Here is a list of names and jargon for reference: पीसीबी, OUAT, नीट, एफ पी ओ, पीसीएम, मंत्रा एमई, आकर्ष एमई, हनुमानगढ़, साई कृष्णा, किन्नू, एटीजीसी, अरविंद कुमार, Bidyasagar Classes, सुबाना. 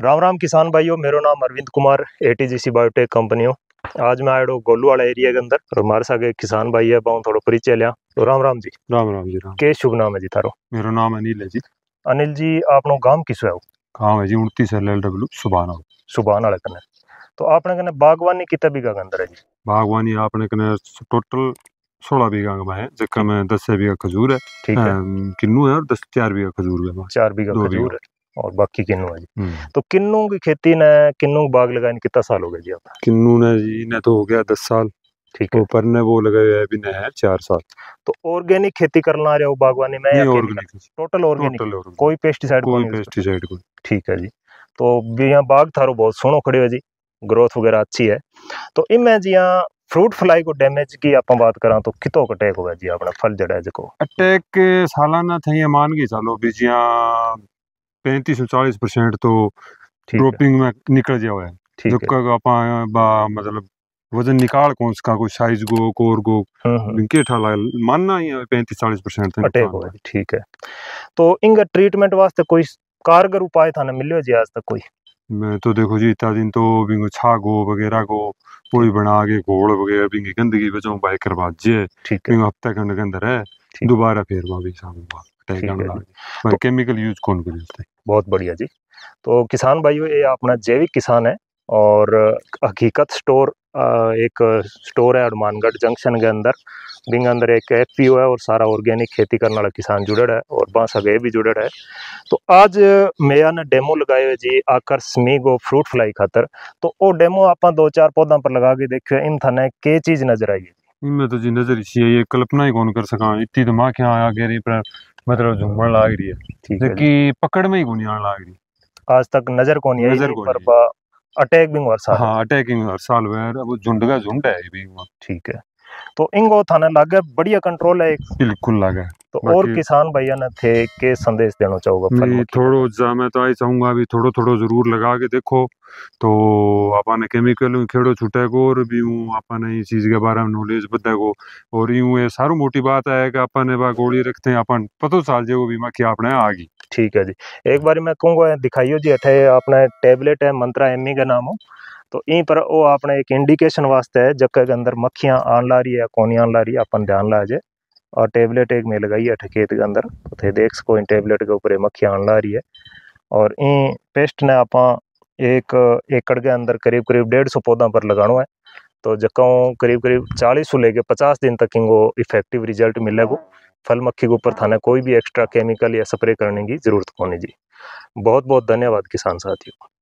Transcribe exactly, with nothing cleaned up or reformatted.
राम राम किसान भाइयों, मेरा नाम अरविंद कुमार, एटीजीसी biotech company हो। आज मैं आयो गोलू वाला एरिया के अंदर और हमारे साथ एक किसान भाई है, बाऊ थोड़ा परिचय लिया। तो राम राम जी। राम राम जी। राम। के शुभ नाम है जी थारो? मेरा नाम अनिल है जी। अनिल जी, आपनो गांव किसो है? गांव है जी उनतीस एल एल डब्ल्यू सुबाना। सुबाना वाले कने। तो आपने कने बागवानी कितना बीघा के अंदर है जी? बागवानी आपने कने टोटल सोलह बीघा है, जिसका में दस बीघा खजूर है, किन्नू है और दस चार बीघा खजूर है, चार बीघा खजूर है और बाकी किन्नू है जी। तो किन्नू की खेती ने, किन्नू बाग लगाए ने कितना साल हो गया जी आपका? किन्नू ने जी ने तो हो गया दस साल। ठीक है। ऊपर ने वो लगाए हुए भी ने है चार साल। तो ऑर्गेनिक खेती करना रहे हो बागवानी में? टोटल ऑर्गेनिक, कोई पेस्टिसाइड कोई पेस्टिसाइड कोई। ठीक है जी। तो यहाँ बाग थारो बहुत सोहनो खड़े हुए जी, ग्रोथ वगैरह अच्छी है। तो इनमें जी यहाँ फ्रूट फ्लाई को डैमेज की आप बात करा तो कितो अटैक होवे जी अपना फल जड़ा जको? अटैक सालाना थे मान के चलो बीजिया पैंतीस चालीस परसेंट तो ड्रॉपिंग में निकल जाओ है, जो का आपा मतलब वजन निकाल कौन सा कोई साइज गो कोर गो इनके ठाला मानना ही पैंतीस चालीस परसेंट अटैक होवे। ठीक है। तो इनका ट्रीटमेंट वास्ते कोई कारगर उपाय थाने मिलियो जी आज तक कोई? मैं तो देखो जी इतना दिन तो बिंगो छागो वगैरह को कोई बना के घोल वगैरह बिंगी गंदगी बचाऊ बाइक करवा जे। ठीक है। हफ्ता खंड के अंदर है दोबारा फिर भी सामूगा पर केमिकल यूज कौन को करते? बहुत बढ़िया जी। तो किसान भाइयों, ये अपना जैविक किसान है और हकीकत स्टोर एक स्टोर है हनुमानगढ़ जंक्शन के अंदर। बिंग अंदर एक एफ पी ओ है और सारा ऑर्गेनिक खेती करने वाला किसान जुड़ड़ है और बांसा गए भी जुड़ड़ है। तो आज मेया ने डेमो लगाए हुए जी आकर्ष एमई को फ्रूट फ्लाई खातर। तो वो डेमो आप दो चार पौधा पर लगा के देखियो, इन थाने के चीज नजर आई? इनमें तो जी नजर इसी है, ये कल्पना ही कौन कर सका, इतनी दिमाग आ गई पर मतलब झूमण लाग रही है, जबकि पकड़ में ही कौन आने लाग रही आज तक, नजर कौन है पर अटैक भी हर साल। हाँ, अटैकिंग हर साल वेर वो झुंड का झुंड है भी। ठीक है। तो इंगो थाने लागे बढ़िया कंट्रोल है, बिल्कुल लागे। तो और किसान भैया ने थे के संदेश देना चाहूंगा? मैं थोड़ो जा मैं तो आई चाहूंगा भी थोड़ो थोड़ो जरूर लगा के देखो, तो आपने केमिकल खेड़ो छूटे को और भी हूँ आपने इस चीज के बारे में नॉलेज बता को। और यूं ये सारू मोटी बात है कि आपने बा गोली रखते हैं अपन पतो साल जो बीमा की आपने आगी। ठीक है जी। एक बार मैं कहूँगा दिखाइयो जी अठे आपने टेबलेट है मंत्रा एमई का नाम हो, तो यहीं पर वो आपने एक इंडिकेशन वास्ते है जबकि के अंदर मक्खियाँ आन ला रही है कोनी आन ला रही है अपन ध्यान ला जाए। और टेबलेट एक में लगाई है खेत के अंदर, तो थे देख सको इन टेबलेट के ऊपर मक्खियाँ आन ला रही है। और इन पेस्ट ने आप एक एकड़ के अंदर करीब करीब डेढ़ सौ पौधा पर लगाना है, तो जक्का करीब करीब चालीस से लेके पचास दिन तक इनको इफेक्टिव रिजल्ट मिलेगा। फल मक्खी के ऊपर थाने कोई भी एक्स्ट्रा केमिकल या स्प्रे करने की जरूरत को नहीं जी। बहुत बहुत धन्यवाद किसान साथियों।